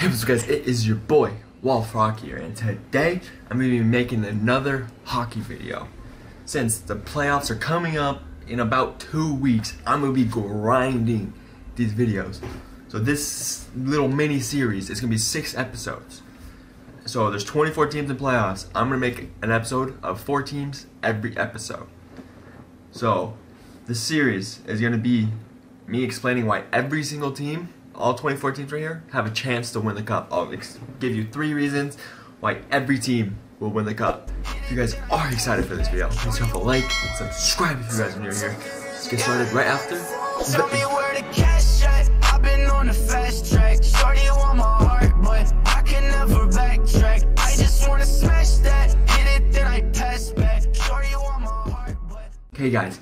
Hey, what's up guys, it is your boy, Wolf Rock here, and today I'm going to be making another hockey video. Since the playoffs are coming up in about 2 weeks, I'm going to be grinding these videos. So this little mini-series is going to be 6 episodes. So there's 24 teams in playoffs. I'm going to make an episode of 4 teams every episode. So this series is going to be me explaining why every single team, all 24 teams right here, have a chance to win the cup. I'll give you 3 reasons why every team will win the cup. If you guys are excited for this video, please drop a like and subscribe if you guys are new here. Let's get started right after. I've been on the fast track. Shorty on my heart, but I can never backtrack. I just want to smash that, hit it, then I pass back. Shorty on my heart, but okay guys.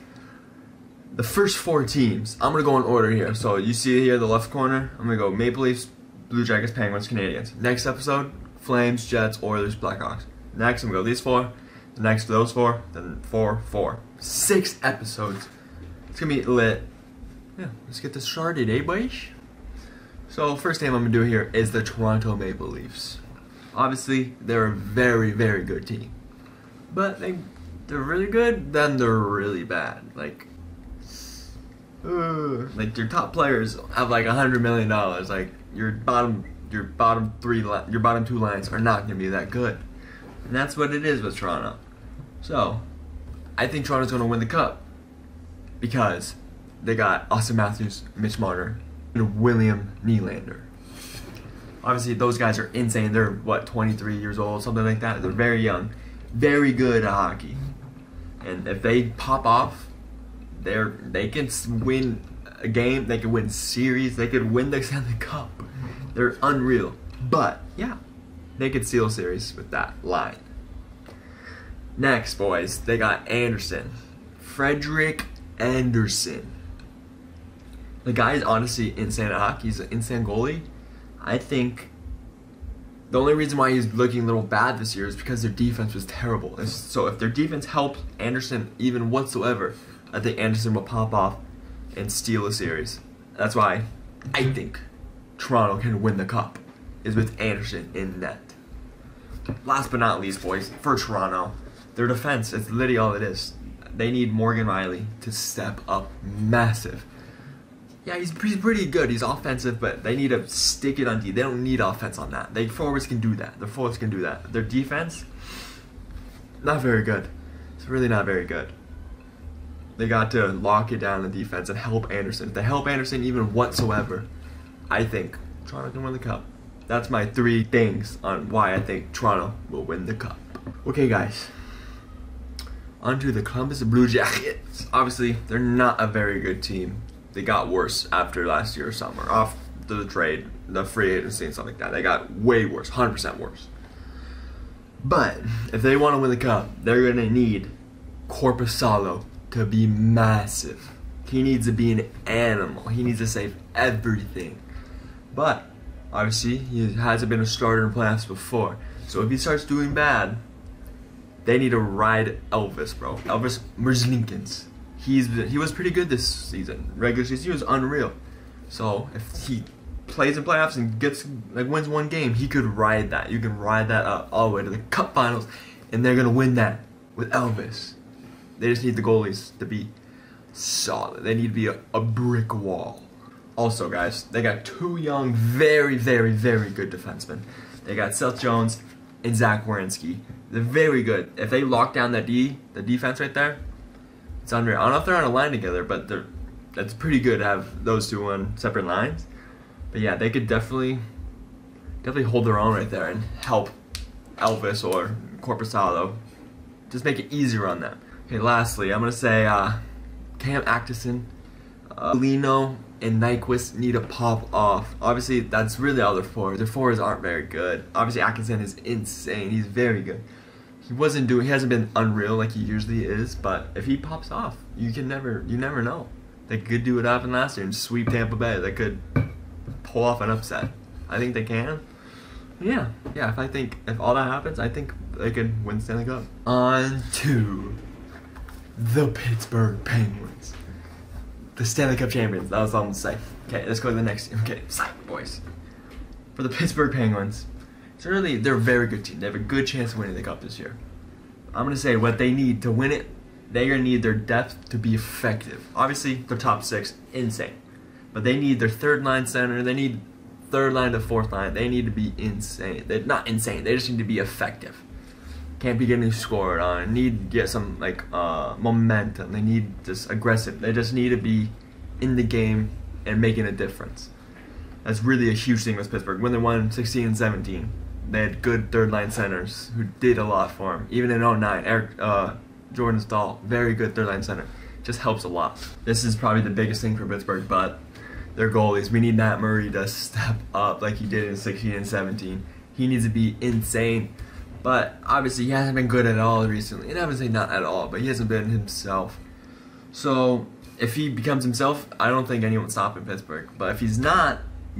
The first 4 teams, I'm going to go in order here. So you see here the left corner, I'm going to go Maple Leafs, Blue Jackets, Penguins, Canadians. Next episode, Flames, Jets, Oilers, Blackhawks. Next, I'm going to go these 4. The next, those 4. Then 4. 6 episodes. It's going to be lit. Yeah, let's get this started, eh, boys? So first name I'm going to do here is the Toronto Maple Leafs. Obviously, they're a very, very good team. But they're really good, then they're really bad. Like your top players have like $100 million. Like your bottom two lines are not gonna be that good, and that's what it is with Toronto. So, I think Toronto's gonna win the cup because they got Auston Matthews, Mitch Marner, and William Nylander. Obviously, those guys are insane. They're what, 23 years old, something like that. They're very young, very good at hockey, and if they pop off, They can win a game, they can win series, they could win the Stanley Cup. They're unreal. But, yeah, they could seal series with that line. Next, boys, they got Anderson. Frederick Anderson. The guy is honestly insane at hockey. He's an insane goalie. I think the only reason why he's looking a little bad this year is because their defense was terrible. So if their defense helped Anderson even whatsoever, I think Anderson will pop off and steal a series. That's why I think Toronto can win the cup, is with Anderson in net. Last but not least, boys, for Toronto, their defense, it's literally all it is. They need Morgan Riley to step up massive. Yeah, he's pretty good. He's offensive, but they need to stick it on D. They don't need offense on that. Their forwards can do that. Their forwards can do that. Their defense, not very good. It's really not very good. They got to lock it down in defense and help Anderson. If they help Anderson even whatsoever, I think Toronto can win the cup. That's my 3 things on why I think Toronto will win the cup. Okay, guys. On to the Columbus Blue Jackets. Obviously, they're not a very good team. They got worse after last year's summer. Off the trade, the free agency and stuff like that. They got way worse, 100% worse. But if they want to win the cup, they're going to need Korpisalo to be massive. He needs to be an animal. He needs to save everything. But obviously, he hasn't been a starter in playoffs before. So if he starts doing bad, they need to ride Elvis, bro. Elvis Merzlikins. He was pretty good this season. Regular season, he was unreal. So if he plays in playoffs and wins 1 game, he could ride that. You can ride that up all the way to the cup finals, and they're gonna win that with Elvis. They just need the goalies to be solid. They need to be a brick wall. Also, guys, they got 2 young, very, very, very good defensemen. They got Seth Jones and Zach Werenski. They're very good. If they lock down that the defense right there, it's unreal. I don't know if they're on a line together, but that's pretty good to have those 2 on separate lines. But yeah, they could definitely hold their own right there and help Elvis or Korpisalo. Just make it easier on them. Okay, lastly, I'm going to say Cam Atkinson, Lino, and Nyquist need to pop off. Obviously, that's really all their forwards. Their forwards aren't very good. Obviously, Atkinson is insane. He's very good. He hasn't been unreal like he usually is, but if he pops off, you never know. They could do what happened last year and sweep Tampa Bay. They could pull off an upset. I think they can. Yeah, if all that happens, I think they could win Stanley Cup. On to the Pittsburgh Penguins, the Stanley Cup champions. That was all I'm gonna say. Okay, let's go to the next team. Okay, boys. for the Pittsburgh Penguins. Certainly, they're a very good team. They have a good chance of winning the Cup this year. I'm going to say what they need to win it, they're going to need their depth to be effective. Obviously, their top six, insane. But they need their third-line center. They need third-line to fourth-line. They need to be insane. They're not insane. They just need to be effective. Can't be getting scored on. Need to get some like momentum. They need just aggressive. They just need to be in the game and making a difference. That's really a huge thing with Pittsburgh. When they won 16 and 17, they had good third-line centers who did a lot for them. Even in 09, Jordan Staal, very good third-line center. Just helps a lot. This is probably the biggest thing for Pittsburgh, but their goalies. We need Matt Murray to step up like he did in 16 and 17. He needs to be insane. But obviously he hasn't been good at all recently. And I would say not at all, but he hasn't been himself. So if he becomes himself, I don't think anyone's stopping Pittsburgh. But if he's not,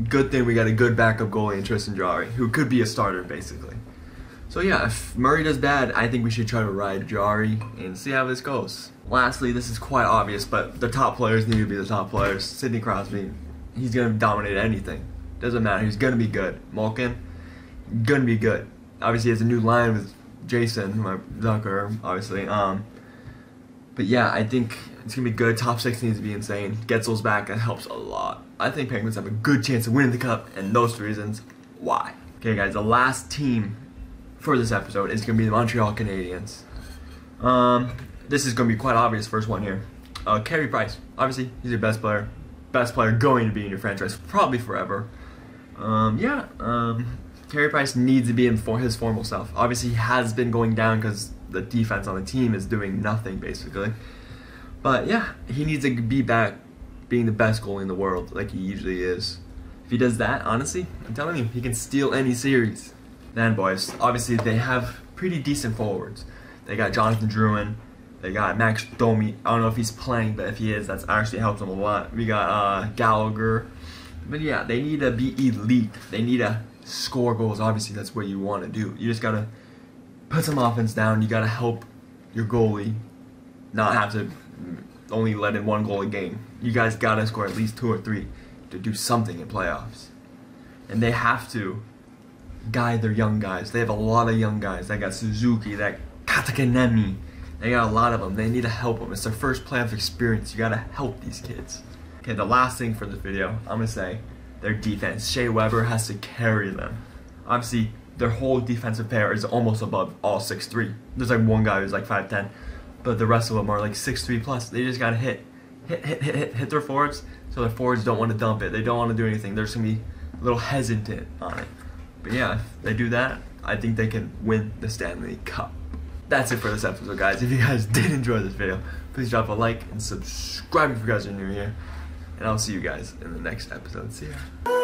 good thing we got a good backup goalie in Tristan Jarry, who could be a starter basically. So yeah, if Murray does bad, I think we should try to ride Jarry and see how this goes. Lastly, this is quite obvious, but the top players need to be the top players. Sidney Crosby, he's going to dominate anything. Doesn't matter, he's going to be good. Malkin, going to be good. Obviously, he has a new line with Jason, my Zucker, obviously. But yeah, I think it's going to be good. Top six needs to be insane. Getzels back, that helps a lot. I think Penguins have a good chance of winning the Cup, and those reasons why. Okay, guys, the last team for this episode is going to be the Montreal Canadiens. This is going to be quite obvious, first one here. Carey Price, obviously, he's your best player. Best player going to be in your franchise, probably forever. Carey Price needs to be in his formal self. Obviously, he has been going down because the defense on the team is doing nothing, basically. But, yeah, he needs to be back being the best goalie in the world, like he usually is. If he does that, honestly, I'm telling you, he can steal any series. Then, boys, obviously, they have pretty decent forwards. They got Jonathan Drouin. They got Max Domi. I don't know if he's playing, but if he is, that's actually helped him a lot. We got Gallagher. But, yeah, they need to be elite. They need to score goals. Obviously, that's what you want to do. You just gotta put some offense down. You gotta help your goalie not have to only let in one goal a game. You guys gotta score at least 2 or 3 to do something in playoffs. And they have to guide their young guys. They have a lot of young guys. They got Suzuki, that Katakanemi. They got a lot of them. They need to help them. It's their first playoff experience. You gotta help these kids. Okay, the last thing for this video, I'm gonna say their defense. Shea Weber has to carry them. Obviously, their whole defensive pair is almost above all 6'3". There's like one guy who's like 5'10", but the rest of them are like 6'3" plus. They just gotta hit their forwards, so their forwards don't want to dump it. They don't want to do anything. They're just gonna be a little hesitant on it. But yeah, if they do that, I think they can win the Stanley Cup. That's it for this episode, guys. If you guys did enjoy this video, please drop a like and subscribe if you guys are new here. And I'll see you guys in the next episode. See ya.